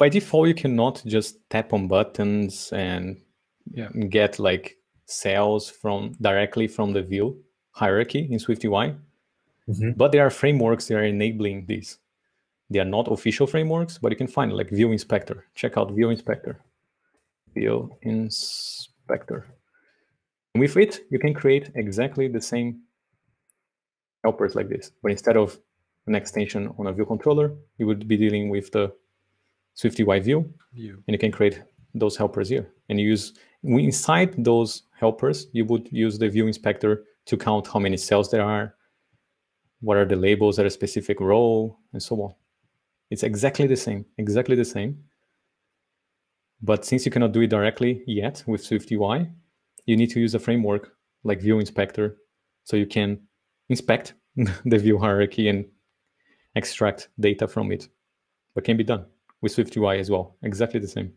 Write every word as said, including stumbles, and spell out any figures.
by default, you cannot just tap on buttons and yeah. get like cells from directly from the view hierarchy in SwiftUI. Mm-hmm. But there are frameworks that are enabling this. They are not official frameworks, but you can find like View Inspector. Check out View Inspector. View Inspector. And with it, you can create exactly the same helpers like this. But instead of an extension on a view controller, you would be dealing with the SwiftUI view, view. And you can create those helpers here. And you use inside those helpers, you would use the View Inspector to count how many cells there are, what are the labels at a specific row, and so on. It's exactly the same, exactly the same. But since you cannot do it directly yet with SwiftUI, you need to use a framework like View Inspector so you can inspect the view hierarchy and extract data from it. But it can be done with SwiftUI as well, exactly the same.